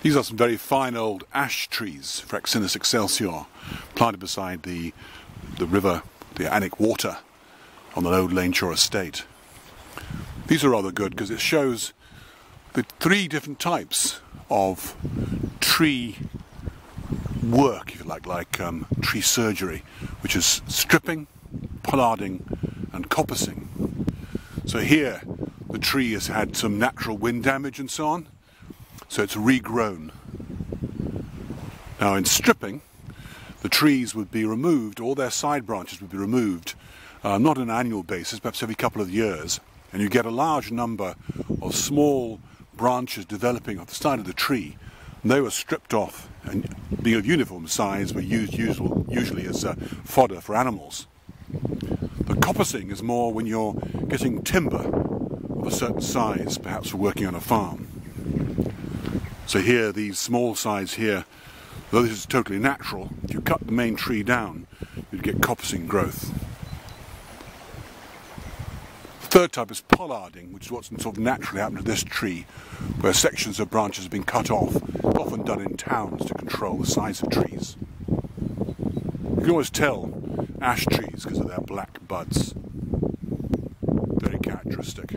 These are some very fine old ash trees, Fraxinus excelsior, planted beside the river, the Annick Water, on the old Laneshore estate. These are rather good because it shows the three different types of tree work, if you like tree surgery, which is stripping, pollarding and coppicing. So here the tree has had some natural wind damage and so on, so it's regrown. Now in stripping, the trees would be removed, all their side branches would be removed, not on an annual basis, perhaps every couple of years, and you get a large number of small branches developing off the side of the tree. And they were stripped off and, being of uniform size, were used usually as fodder for animals. The coppicing is more when you're getting timber of a certain size, perhaps for working on a farm. So here, these small size here, though this is totally natural, if you cut the main tree down, you'd get coppicing growth. The third type is pollarding, which is what's sort of naturally happened to this tree, where sections of branches have been cut off, often done in towns to control the size of trees. You can always tell ash trees because of their black buds. Very characteristic.